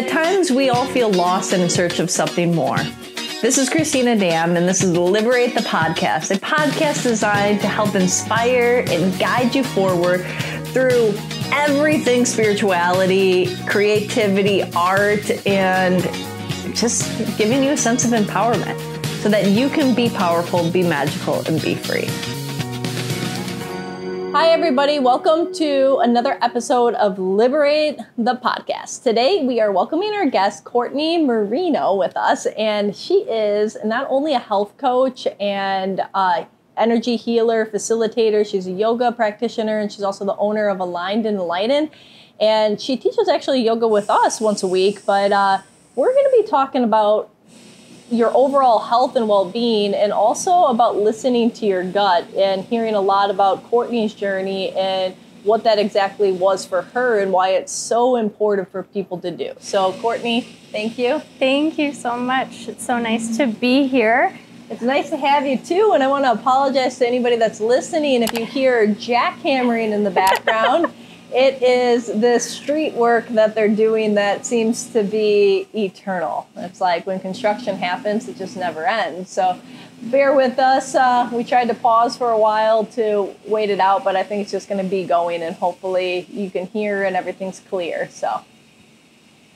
At times, we all feel lost and in search of something more. This is Christina Dam, and this is Liberate the Podcast, a podcast designed to help inspire and guide you forward through everything spirituality, creativity, art, and just giving you a sense of empowerment so that you can be powerful, be magical, and be free. Hi, everybody. Welcome to another episode of Liberate the Podcast. Today, we are welcoming our guest, Courtney Marino, with us. And she is not only a health coach and energy healer, facilitator, she's a yoga practitioner, and she's also the owner of Aligned and Enlightened. And she teaches actually yoga with us once a week, but we're going to be talking about your overall health and well-being, and also about listening to your gut and hearing a lot about Courtney's journey and what that exactly was for her and why it's so important for people to do. So Courtney, thank you. Thank you so much. It's so nice to be here. It's nice to have you too, and I want to apologize to anybody that's listening if you hear jackhammering in the background. It is this street work that they're doing that seems to be eternal. It's like when construction happens, it just never ends. So bear with us. We tried to pause for a while to wait it out, but I think it's just going to be going, and hopefully you can hear and everything's clear. So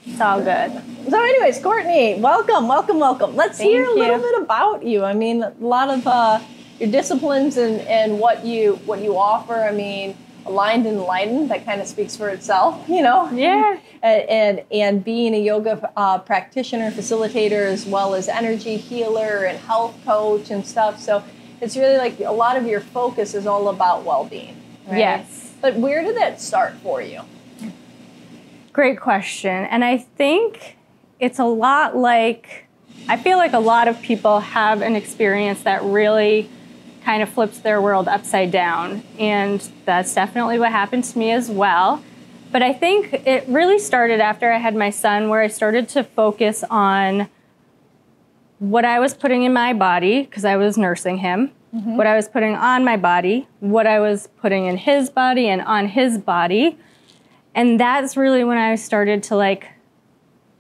it's all good. So anyways, Courtney, welcome, welcome, welcome. Let's hear a little bit about you. I mean, a lot of your disciplines and what you offer. I mean, Aligned and Enlightened, that kind of speaks for itself, you know? Yeah. And being a yoga practitioner, facilitator, as well as energy healer and health coach and stuff. So it's really like a lot of your focus is all about well-being, right? Yes. But where did that start for you? Great question. And I think it's a lot like, I feel like a lot of people have an experience that really kind of flips their world upside down. And that's definitely what happened to me as well. But I think it really started after I had my son, where I started to focus on what I was putting in my body, because I was nursing him, what I was putting on my body, what I was putting in his body and on his body. And that's really when I started to like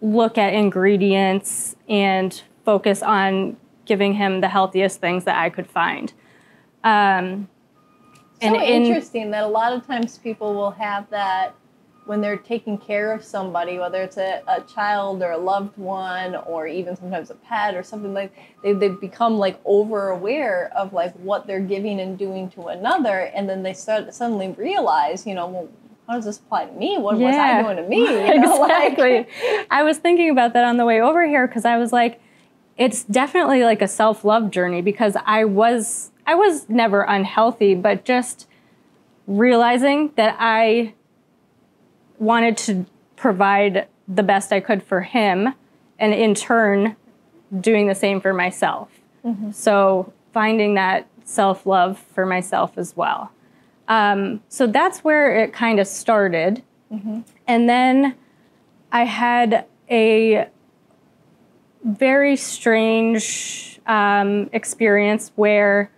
look at ingredients and focus on giving him the healthiest things that I could find. So interesting that a lot of times people will have that when they're taking care of somebody, whether it's a child or a loved one, or even sometimes a pet or something, like they become like over aware of like what they're giving and doing to another. And then they suddenly realize, you know, well, how does this apply to me? What was I doing to me? You know, exactly. Like, I was thinking about that on the way over here, because I was like, it's definitely like a self-love journey, because I was never unhealthy, but just realizing that I wanted to provide the best I could for him, and in turn, doing the same for myself. So finding that self-love for myself as well. So that's where it kind of started. And then I had a very strange experience where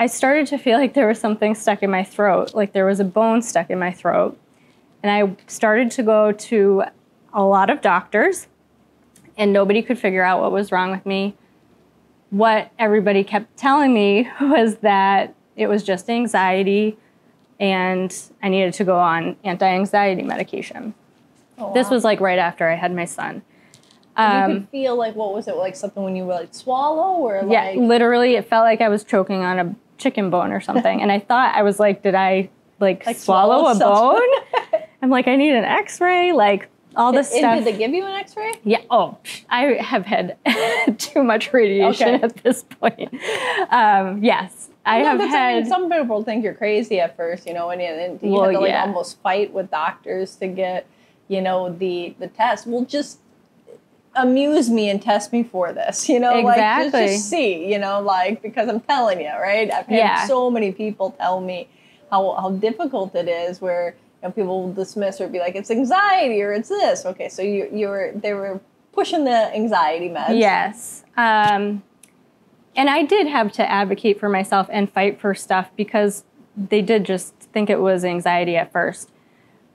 I started to feel like there was something stuck in my throat, like there was a bone stuck in my throat. And I started to go to a lot of doctors, and nobody could figure out what was wrong with me. What everybody kept telling me was that it was just anxiety and I needed to go on anti-anxiety medication. Oh, wow. This was like right after I had my son. You could feel like, what was it, like something when you were like swallow or like? Yeah, literally it felt like I was choking on a chicken bone or something. And I thought, I was like, did I like swallow a bone? I'm like, I need an x-ray, like all this stuff. Did they give you an x-ray? Yeah, oh, I have had too much radiation at this point. Yes, I have had. I mean, some people think you're crazy at first, you know, and you have to like almost fight with doctors to get, you know, the test. Well, just amuse me and test me for this, you know, like just see, you know, like, because I'm telling you, right? I've had so many people tell me how difficult it is, where, you know, people will dismiss or be like, it's anxiety or it's this. Okay, so they were pushing the anxiety meds. Yes. And I did have to advocate for myself and fight for stuff, because they did just think it was anxiety at first.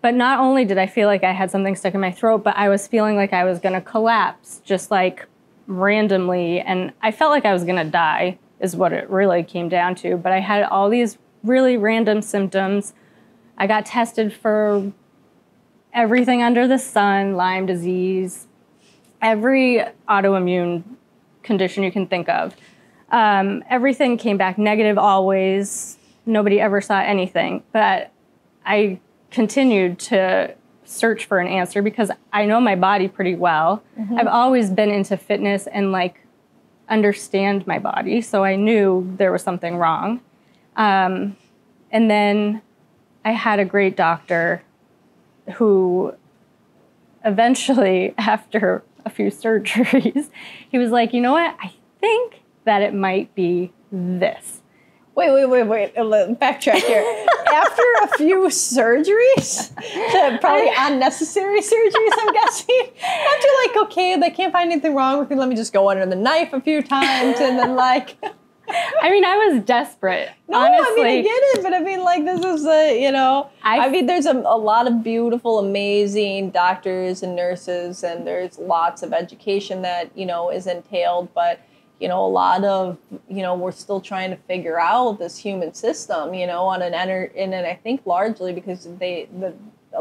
But not only did I feel like I had something stuck in my throat, but I was feeling like I was going to collapse, just like randomly. And I felt like I was going to die is what it really came down to. But I had all these really random symptoms. I got tested for everything under the sun, Lyme disease, every autoimmune condition you can think of. Everything came back negative always. Nobody ever saw anything. But I continued to search for an answer because I know my body pretty well. Mm-hmm. I've always been into fitness and like understand my body. So I knew there was something wrong. And then I had a great doctor who eventually, after a few surgeries, he was like, you know what? I think that it might be this. Wait, backtrack here. After a few surgeries, probably unnecessary surgeries, I'm guessing. After like, okay, they can't find anything wrong with me. Let me just go under the knife a few times and then like. I mean, I was desperate. No, honestly. I mean, I get it, but I mean, like, this is a, you know, I mean, there's a lot of beautiful, amazing doctors and nurses, and there's lots of education that, you know, is entailed, but, you know, a lot of, you know, we're still trying to figure out this human system, you know, on an and I think largely because a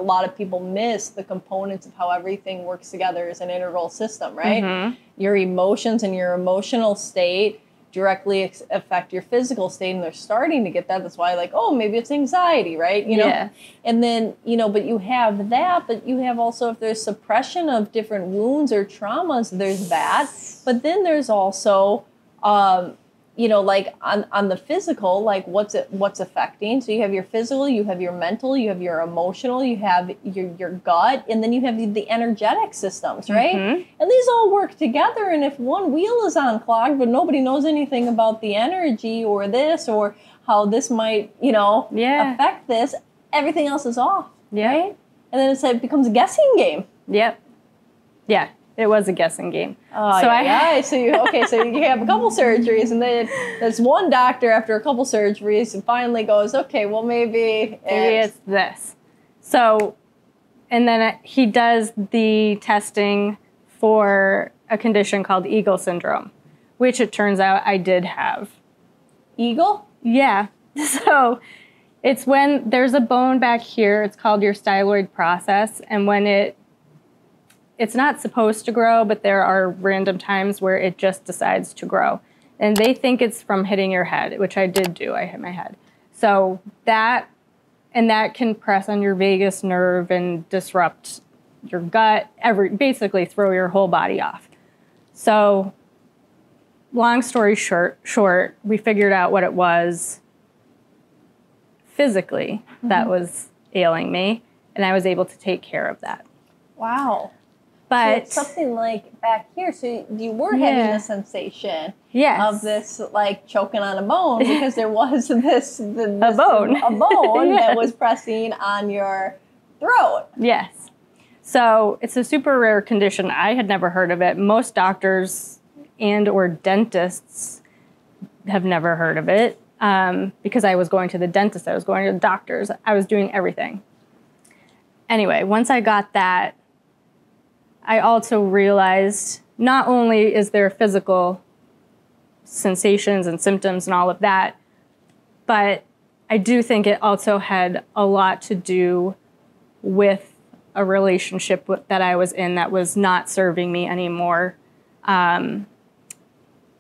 lot of people miss the components of how everything works together as an integral system, right? Mm-hmm. Your emotions and your emotional state directly affect your physical state, and they're starting to get that. That's why, like, oh, maybe it's anxiety, right? You know, yeah. And then, you know, but you have that, but you have also, if there's suppression of different wounds or traumas, there's that. But then there's also, you know, like on the physical, like what's affecting. So you have your physical, you have your mental, you have your emotional, you have your gut, and then you have the energetic systems, right? Mm-hmm. And these all work together. And if one wheel is unclogged, but nobody knows anything about the energy or this or how this might, you know, affect this, everything else is off, right? And then it becomes a guessing game. Yep. Yeah. It was a guessing game. So you have a couple surgeries, and then there's one doctor after a couple surgeries and finally goes, okay, well, maybe it's this. So, and then he does the testing for a condition called Eagle syndrome, which it turns out I did have. Eagle? Yeah. So it's when there's a bone back here. It's called your styloid process. And when it's not supposed to grow, but there are random times where it just decides to grow. And they think it's from hitting your head, which I did do. I hit my head. So that can press on your vagus nerve and disrupt your gut, basically throw your whole body off. So long story short, we figured out what it was physically that was ailing me, and I was able to take care of that. Wow. But so it's something like back here. So you were having the sensation of this, like, choking on a bone because there was a bone that was pressing on your throat. Yes. So it's a super rare condition. I had never heard of it. Most doctors and or dentists have never heard of it because I was going to the dentist. I was going to the doctors. I was doing everything. Anyway, once I got that, I also realized not only is there physical sensations and symptoms and all of that, but I do think it also had a lot to do with a relationship that I was in that was not serving me anymore. And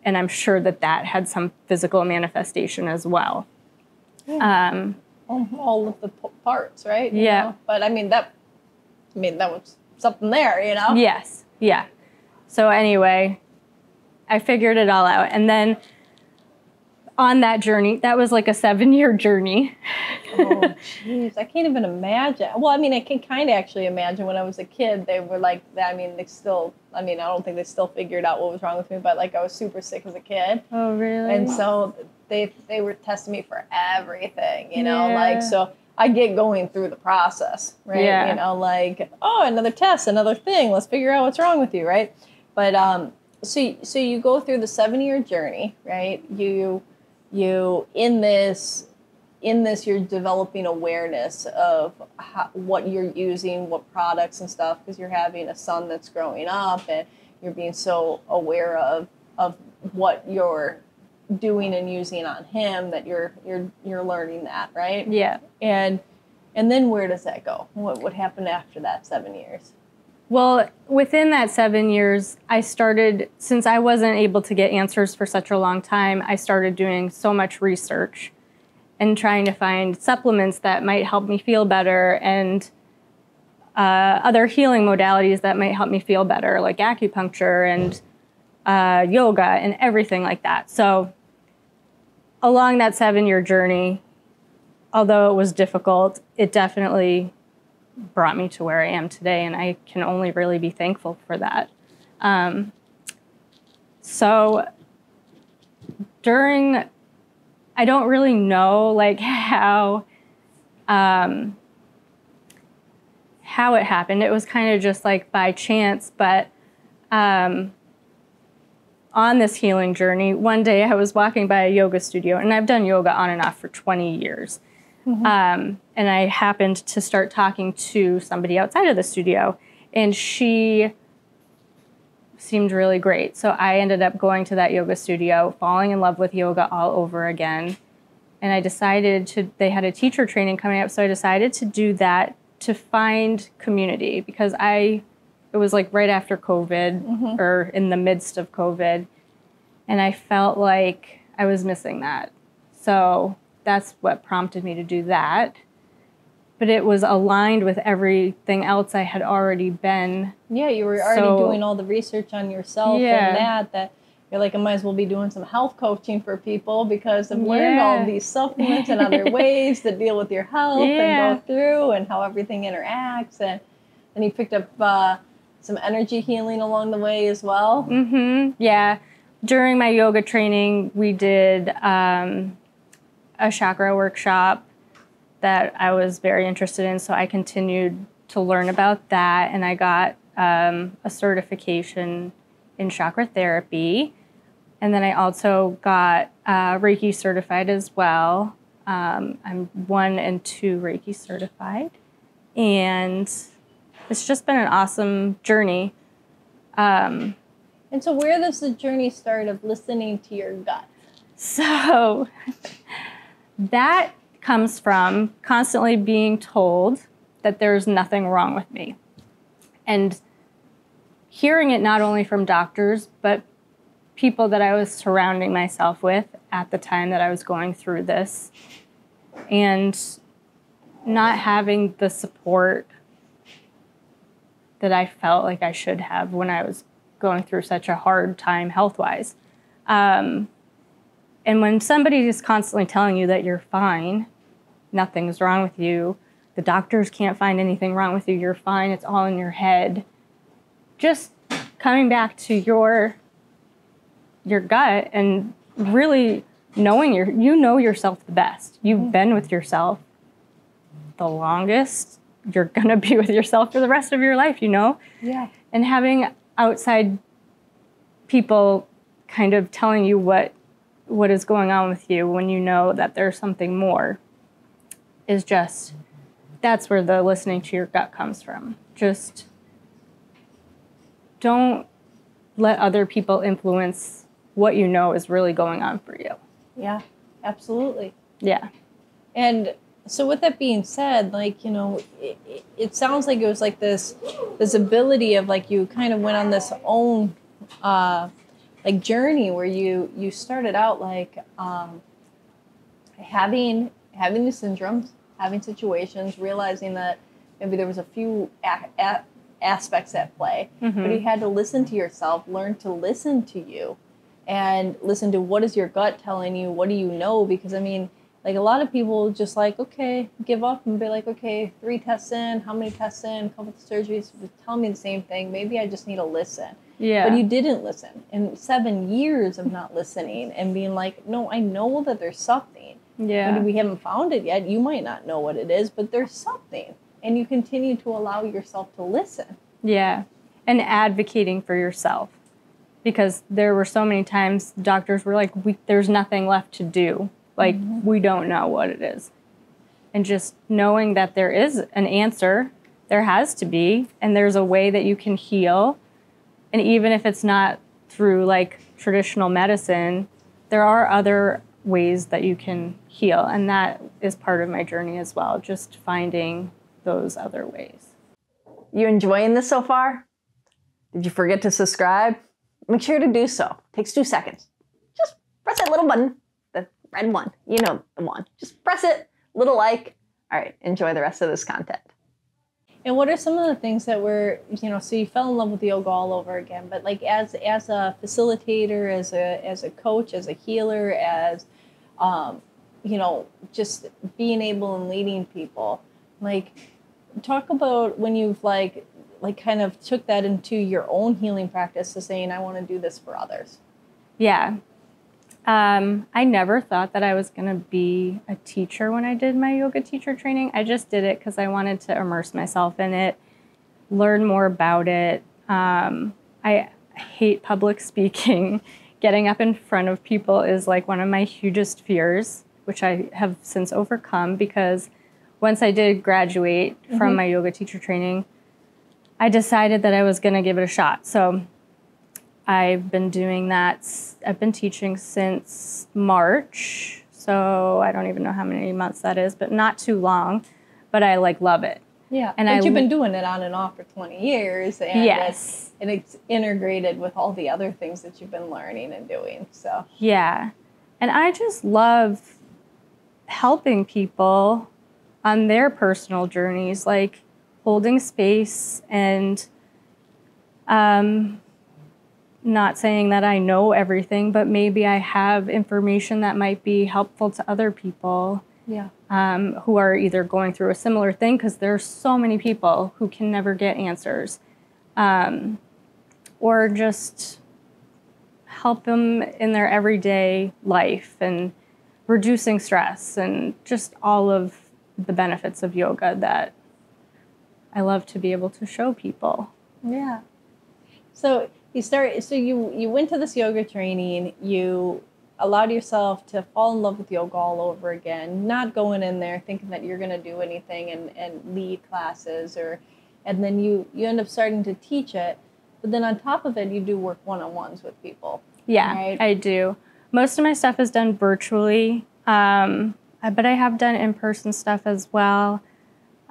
I'm sure that had some physical manifestation as well. Yeah. All of the parts, right? Yeah. You know? But I mean, that was something there, you know? Yes. Yeah. So anyway, I figured it all out. And then on that journey, that was like a 7-year journey. Oh, jeez. I can't even imagine. Well, I mean, I can kind of actually imagine when I was a kid, they were like, I don't think they still figured out what was wrong with me, but like I was super sick as a kid. Oh, really? And so they were testing me for everything, you know, like, so I get going through the process, right? Yeah. You know, like, oh, another test, another thing. Let's figure out what's wrong with you, right? But so you go through the 7-year journey, right? You in this in this, you're developing awareness of how, what you're using, what products and stuff, because you're having a son that's growing up and you're being so aware of what you're doing and using on him that you're learning that, right? Yeah. And then where does that go? What happened after that 7 years? Well, within that 7 years, I started, since I wasn't able to get answers for such a long time, I started doing so much research and trying to find supplements that might help me feel better and other healing modalities that might help me feel better, like acupuncture and yoga and everything like that. So along that 7 year journey, although it was difficult, it definitely brought me to where I am today, and I can only really be thankful for that. So during, I don't really know like how it happened. It was kind of just like by chance, but on this healing journey, one day I was walking by a yoga studio, and I've done yoga on and off for 20 years. Mm-hmm. And I happened to start talking to somebody outside of the studio, and she seemed really great. So I ended up going to that yoga studio, falling in love with yoga all over again. And I decided to, they had a teacher training coming up. So I decided to do that to find community, because it was like right after COVID, mm-hmm. or in the midst of COVID. And I felt like I was missing that. So that's what prompted me to do that. But it was aligned with everything else I had already been. Yeah, you were already doing all the research on yourself, yeah. and that you're like, I might as well be doing some health coaching for people, because I've learned yeah. all these supplements and other ways to deal with your health, yeah. and go through and how everything interacts. And then you picked up some energy healing along the way as well. Mm-hmm. Yeah. During my yoga training, we did a chakra workshop that I was very interested in. So I continued to learn about that, and I got a certification in chakra therapy. And then I also got Reiki certified as well. I'm 1 and 2 Reiki certified. And it's just been an awesome journey. And so where does the journey start of listening to your gut? So that comes from constantly being told that there's nothing wrong with me. And hearing it not only from doctors, but people that I was surrounding myself with at the time that I was going through this, and not having the support that I felt like I should have when I was going through such a hard time health-wise. And when somebody is constantly telling you that you're fine, nothing's wrong with you, the doctors can't find anything wrong with you, you're fine, it's all in your head. Just coming back to your gut and really knowing you know yourself the best. You've been with yourself the longest. You're gonna be with yourself for the rest of your life, you know? Yeah. And having outside people kind of telling you what is going on with you when you know that there's something more is just, that's where the listening to your gut comes from. Just don't let other people influence what you know is really going on for you. Yeah, absolutely. Yeah. And so with that being said, like, you know, it sounds like it was like this ability of like, you kind of went on this own, like journey where you started out like having these syndromes, having situations, realizing that maybe there was a few aspects at play, mm-hmm. but you had to listen to yourself, learn to listen to you, and listen to what is your gut telling you, what do you know? Because I mean, like a lot of people just like, okay, give up and be like, okay, 3 tests in, how many tests in, a couple of surgeries, tell me the same thing. Maybe I just need to listen. Yeah. But you didn't listen. And 7 years of not listening and being like, no, I know that there's something. Yeah. I mean, we haven't found it yet. You might not know what it is, but there's something. And you continue to allow yourself to listen. Yeah. And advocating for yourself. Because there were so many times doctors were like, there's nothing left to do. Like, mm-hmm. we don't know what it is. And just knowing that there is an answer, there has to be, and there's a way that you can heal. And even if it's not through like traditional medicine, there are other ways that you can heal. And that is part of my journey as well, just finding those other ways. You enjoying this so far? Did you forget to subscribe? Make sure to do so. It takes 2 seconds. Just press that little button, the red one, you know, the one. Just press it, little like. All right, enjoy the rest of this content. And what are some of the things that were, you know, so you fell in love with yoga all over again, but like as a facilitator, as a coach, as a healer, as, you know, just being able and leading people, like talk about when you've like kind of took that into your own healing practice to saying, I want to do this for others. Yeah. I never thought that I was going to be a teacher when I did my yoga teacher training. I just did it because I wanted to immerse myself in it, learn more about it. I hate public speaking. Getting up in front of people is like one of my hugest fears, which I have since overcome, because once I did graduate mm-hmm. from my yoga teacher training, I decided that I was going to give it a shot. So I've been doing that. I've been teaching since March, so I don't even know how many months that is, but not too long. But I like love it. Yeah, and you've been doing it on and off for 20 years, and yes, it's integrated with all the other things that you've been learning and doing. So yeah, and I just love helping people on their personal journeys, like holding space and. Not saying that I know everything, but maybe I have information that might be helpful to other people yeah. Who are either going through a similar thing, because there are so many people who can never get answers, or just help them in their everyday life and reducing stress and just all of the benefits of yoga that I love to be able to show people. Yeah. So you went to this yoga training, you allowed yourself to fall in love with yoga all over again, not going in there thinking that you're going to do anything and lead classes, and then you end up starting to teach it, but then on top of it, you do work one-on-ones with people. Yeah, right? I do. Most of my stuff is done virtually, but I have done in-person stuff as well,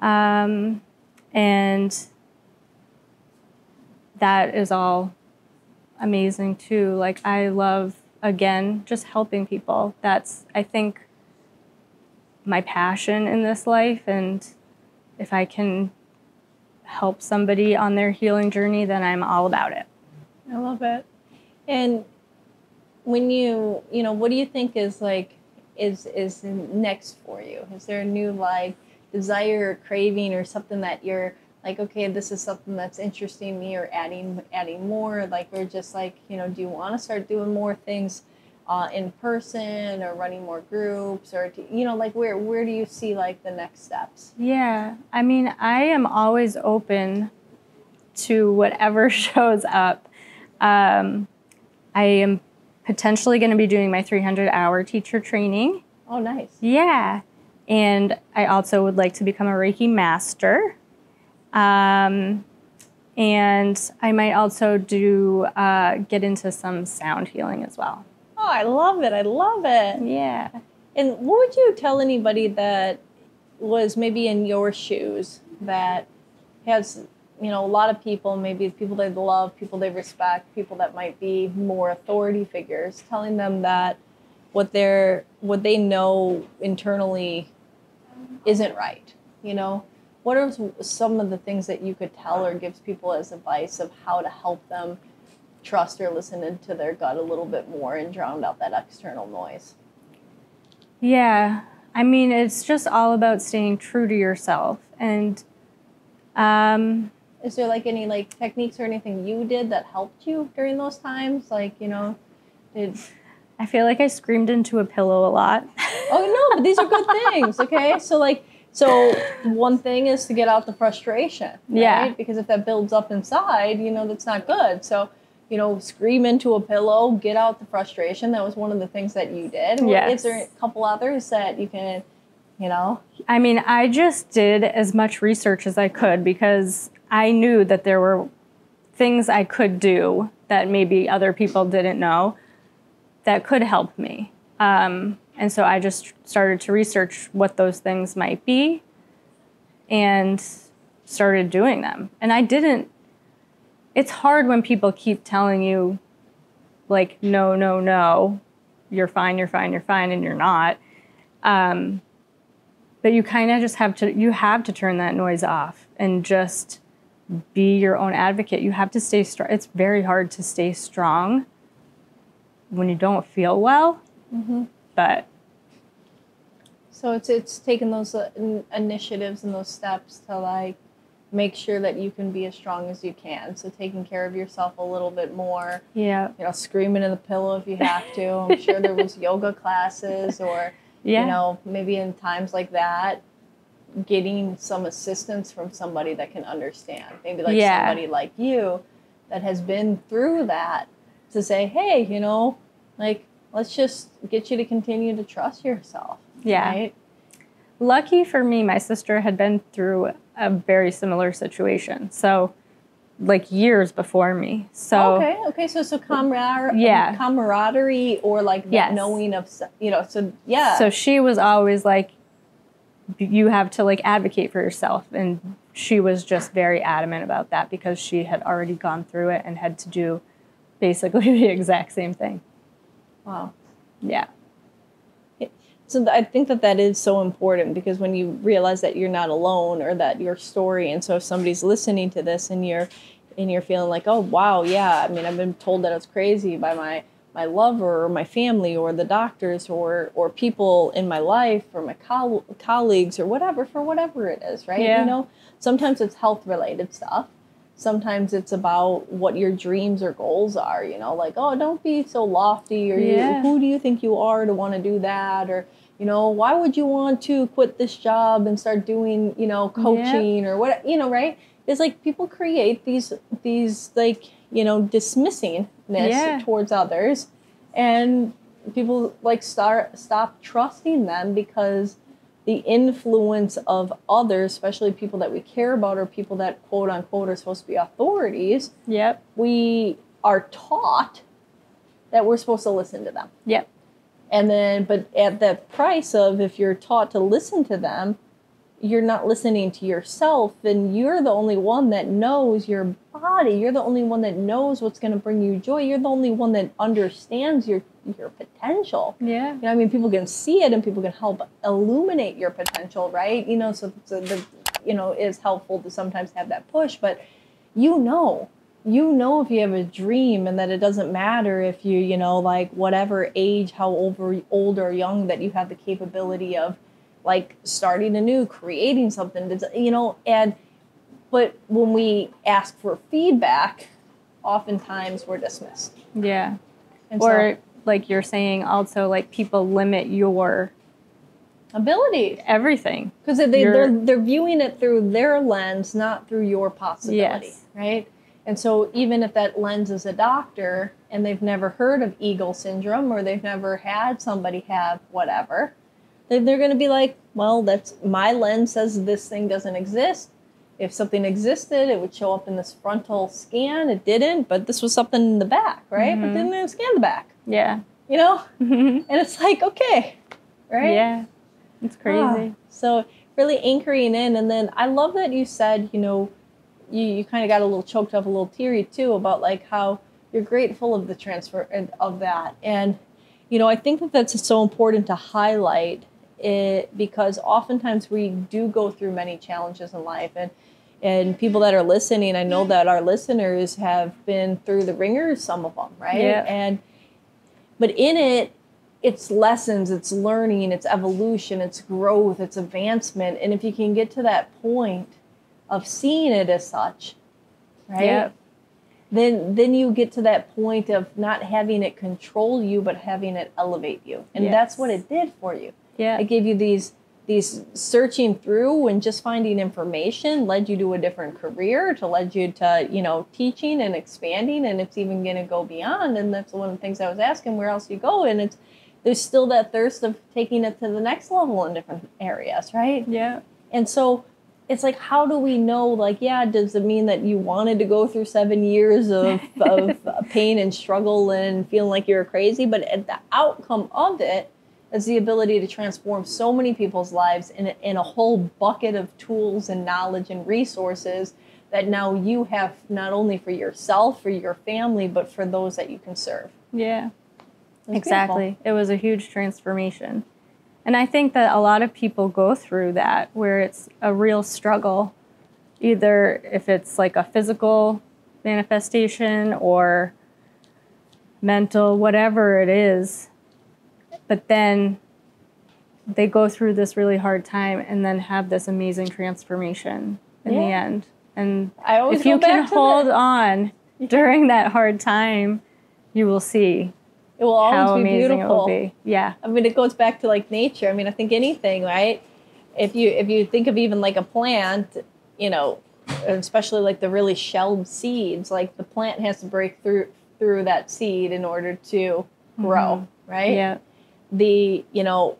and that is all amazing too. Like, I love, again, just helping people. That's, I think, my passion in this life. And if I can help somebody on their healing journey, then I'm all about it. I love it. And when you know, what do you think is like, is next for you? Is there a new like desire or craving or something that you're like, okay, this is something that's interesting me, or adding more, like, or just like, you know, do you want to start doing more things in person, or running more groups, or, you know, like where do you see like the next steps? Yeah, I mean, I am always open to whatever shows up. I am potentially going to be doing my 300-hour teacher training. Oh, nice. Yeah. And I also would like to become a Reiki master. And I might also get into some sound healing as well. Oh, I love it. I love it. Yeah. And what would you tell anybody that was maybe in your shoes, that has, you know, a lot of people, maybe people they love, people they respect, people that might be more authority figures, telling them that what they know internally isn't right, you know? What are some of the things that you could tell or give people as advice of how to help them trust or listen into their gut a little bit more and drown out that external noise? Yeah, I mean, it's just all about staying true to yourself. And is there like any like techniques or anything you did that helped you during those times? Like, you know, I feel like I screamed into a pillow a lot. Oh no, but these are good things. Okay, so like. So one thing is to get out the frustration, right? Yeah. Because if that builds up inside, you know, that's not good. So, you know, scream into a pillow, get out the frustration. That was one of the things that you did. Yes. Is there a couple others that you can, you know? I mean, I just did as much research as I could because I knew that there were things I could do that maybe other people didn't know that could help me. And so I just started to research what those things might be and started doing them. And I didn't, it's hard when people keep telling you like, no, no, no, you're fine, you're fine, you're fine, and you're not. But you kind of just have to, you have to turn that noise off and just be your own advocate. You have to stay strong. It's very hard to stay strong when you don't feel well, mm-hmm. but. So it's taking those initiatives and those steps to like make sure that you can be as strong as you can. So taking care of yourself a little bit more. Yeah. You know, screaming in the pillow if you have to. I'm sure there was yoga classes or, yeah. you know, maybe in times like that, getting some assistance from somebody that can understand. Maybe like yeah. somebody like you that has been through that to say, hey, you know, like, let's just get you to continue to trust yourself. Yeah. Right? Lucky for me, my sister had been through a very similar situation. So like years before me. So okay. Okay. So camaraderie, yeah. camaraderie or like the yes. knowing of, you know, so yeah. So she was always like, you have to like advocate for yourself. And she was just very adamant about that because she had already gone through it and had to do basically the exact same thing. Wow. Yeah. So I think that that is so important because when you realize that you're not alone or that your story, and so if somebody's listening to this and you're feeling like, oh, wow, yeah, I mean, I've been told that I was crazy by my lover or my family or the doctors or people in my life or my colleagues or whatever, for whatever it is, right? Yeah. You know, sometimes it's health-related stuff. Sometimes it's about what your dreams or goals are, you know, like, oh, don't be so lofty or yeah. Who do you think you are to want to do that? Or, you know, why would you want to quit this job and start doing, you know, coaching yeah. or what, you know, right? It's like people create these like, you know, dismissingness yeah. towards others, and people like stop trusting them because the influence of others, especially people that we care about or people that quote unquote are supposed to be authorities. Yep. We are taught that we're supposed to listen to them. Yep. And then, but at the price of if you're taught to listen to them, you're not listening to yourself, and you're the only one that knows your body. You're the only one that knows what's going to bring you joy. You're the only one that understands your potential. Yeah. You know, I mean, people can see it and people can help illuminate your potential, right? You know, so you know, it's helpful to sometimes have that push, but you know, if you have a dream, and that it doesn't matter if you, you know, like whatever age, how old or young, that you have the capability of like starting anew, creating something, you know, and, but when we ask for feedback, oftentimes we're dismissed. Yeah. And or so, like you're saying also, like people limit your abilities, everything. Because they're viewing it through their lens, not through your possibility, yes. right? And so even if that lens is a doctor and they've never heard of Eagle syndrome or they've never had somebody have whatever, they're going to be like, well, that's my lens says this thing doesn't exist. If something existed, it would show up in this frontal scan. It didn't, but this was something in the back, right? Mm-hmm. But then they scan the back. Yeah. You know? Mm-hmm. And it's like, okay, right? Yeah. It's crazy. Ah, so really anchoring in. And then I love that you said, you know, you kind of got a little choked up, a little teary too, about like how you're grateful of the transfer of that. And, you know, I think that that's so important to highlight it, because oftentimes we do go through many challenges in life, and people that are listening, I know that our listeners have been through the ringers, some of them, right? Yeah. And but in it, it's lessons, it's learning, it's evolution, it's growth, it's advancement. And if you can get to that point of seeing it as such, right? Yeah. Then you get to that point of not having it control you, but having it elevate you. And yes. that's what it did for you. Yeah. It gave you these these searching through and just finding information led you to a different career, to led you to, you know, teaching and expanding, and it's even going to go beyond. And that's one of the things I was asking, where else you go? And it's, there's still that thirst of taking it to the next level in different areas, right? Yeah. And so it's like, how do we know, like, yeah, does it mean that you wanted to go through 7 years of pain and struggle and feeling like you're crazy? But at the outcome of it is the ability to transform so many people's lives in a whole bucket of tools and knowledge and resources that now you have, not only for yourself, for your family, but for those that you can serve. Yeah, exactly. Beautiful. It was a huge transformation. And I think that a lot of people go through that, where it's a real struggle, either if it's like a physical manifestation or mental, whatever it is. But then they go through this really hard time and then have this amazing transformation in the end. And I always if you can hold on during that hard time, you will see. It will always be beautiful. Yeah. I mean, it goes back to like nature. I mean, I think anything, right? If you think of even like a plant, you know, especially like the really shelled seeds, like the plant has to break through that seed in order to grow, right? Yeah. The, you know,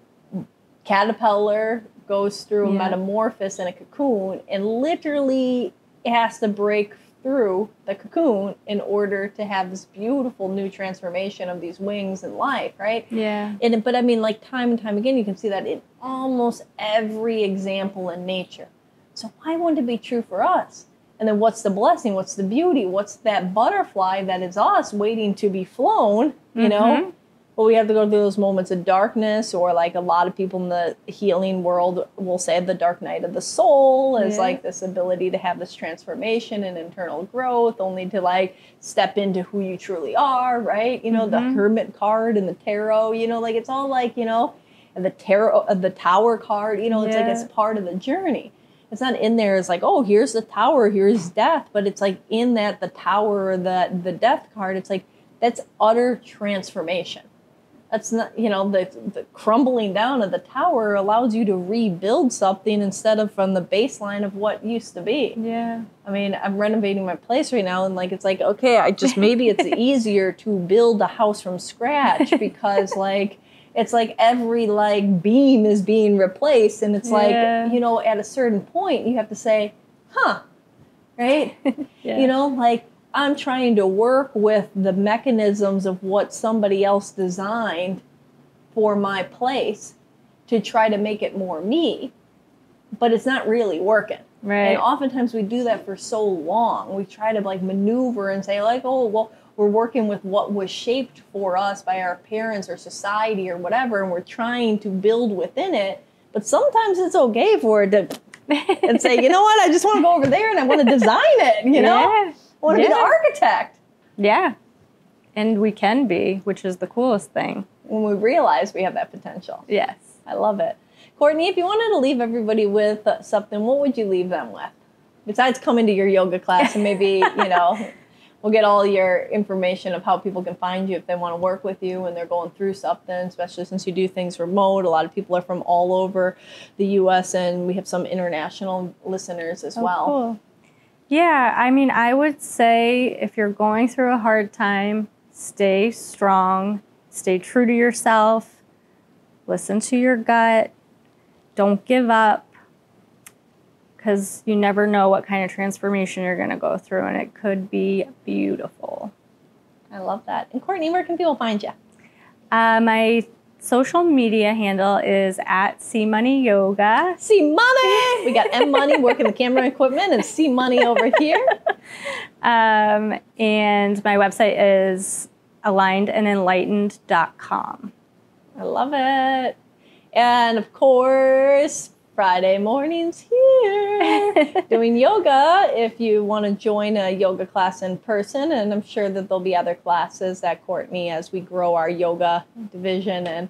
caterpillar goes through a metamorphosis in a cocoon and literally has to break through the cocoon in order to have this beautiful new transformation of these wings and life, right? Yeah. And but I mean, like, time and time again, you can see that in almost every example in nature. So why wouldn't it be true for us? And then what's the blessing? What's the beauty? What's that butterfly that is us waiting to be flown, you know? But we have to go through those moments of darkness, or like a lot of people in the healing world will say the dark night of the soul is like this ability to have this transformation and internal growth, only to like step into who you truly are, right? You know, the hermit card and the tarot, you know, like it's all like, you know, and the tarot, the tower card, you know, it's like it's part of the journey. It's not in there as like, oh, here's the tower, here's death. But it's like in that, the tower, the death card, it's like that's utter transformation. That's not, you know, the crumbling down of the tower allows you to rebuild something instead of from the baseline of what used to be. Yeah. I mean, I'm renovating my place right now, and like, it's like, okay, I just, maybe it's easier to build a house from scratch, because like, it's like every like beam is being replaced, and it's like, you know, at a certain point you have to say, huh, right? You know, like, I'm trying to work with the mechanisms of what somebody else designed for my place to try to make it more me, but it's not really working. Right. And oftentimes we do that for so long. We try to like maneuver and say like, oh, well, we're working with what was shaped for us by our parents or society or whatever, and we're trying to build within it. But sometimes it's okay for it to and say, you know what? I just want to go over there and I want to design it, you know? Yeah. I want to be the architect. Yeah. And we can be, which is the coolest thing. When we realize we have that potential. Yes. I love it. Courtney, if you wanted to leave everybody with something, what would you leave them with? Besides coming to your yoga class, and maybe, you know, we'll get all your information of how people can find you if they want to work with you when they're going through something, especially since you do things remote. A lot of people are from all over the U.S., and we have some international listeners as well. Cool. Yeah, I mean, I would say if you're going through a hard time, stay strong, stay true to yourself, listen to your gut, don't give up, because you never know what kind of transformation you're going to go through, and it could be beautiful. I love that. And Courtney, where can people find you? My social media handle is @C Money Yoga. C Money! We got M Money working the camera equipment, and C Money over here. And my website is aligndandenlightened.com. I love it. And of course, Friday mornings here doing yoga. If you want to join a yoga class in person, and I'm sure that there'll be other classes that Courtney, as we grow our yoga division and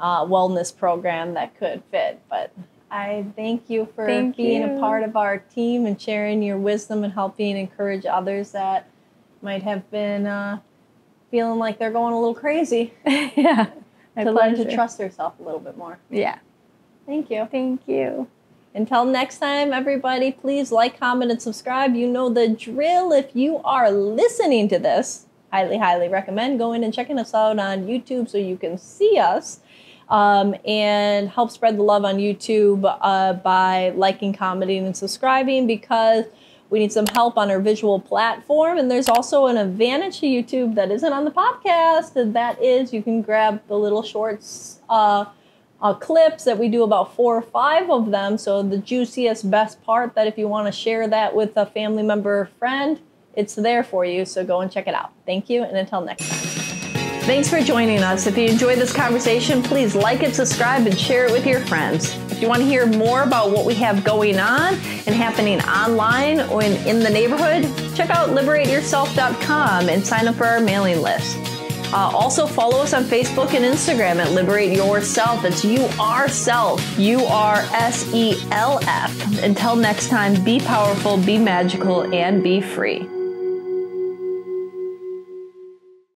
wellness program, that could fit. But I thank you for being a part of our team and sharing your wisdom and helping encourage others that might have been feeling like they're going a little crazy. Yeah, to learn to trust yourself a little bit more. Yeah. Thank you. Thank you. Until next time, everybody, please like, comment, and subscribe. You know the drill. If you are listening to this, highly, highly recommend going and checking us out on YouTube so you can see us. And help spread the love on YouTube by liking, commenting, and subscribing, because we need some help on our visual platform. And there's also an advantage to YouTube that isn't on the podcast, and that is you can grab the little shorts clips that we do, about 4 or 5 of them. So the juiciest, best part, that if you want to share that with a family member or friend, it's there for you. So go and check it out. Thank you, and until next time. Thanks for joining us. If you enjoyed this conversation, please like it, subscribe, and share it with your friends. If you want to hear more about what we have going on and happening online or in the neighborhood, check out LiberateYourself.com and sign up for our mailing list. Also, follow us on Facebook and Instagram at Liberate Yourself. It's URSelf, URSELF. Until next time, be powerful, be magical, and be free.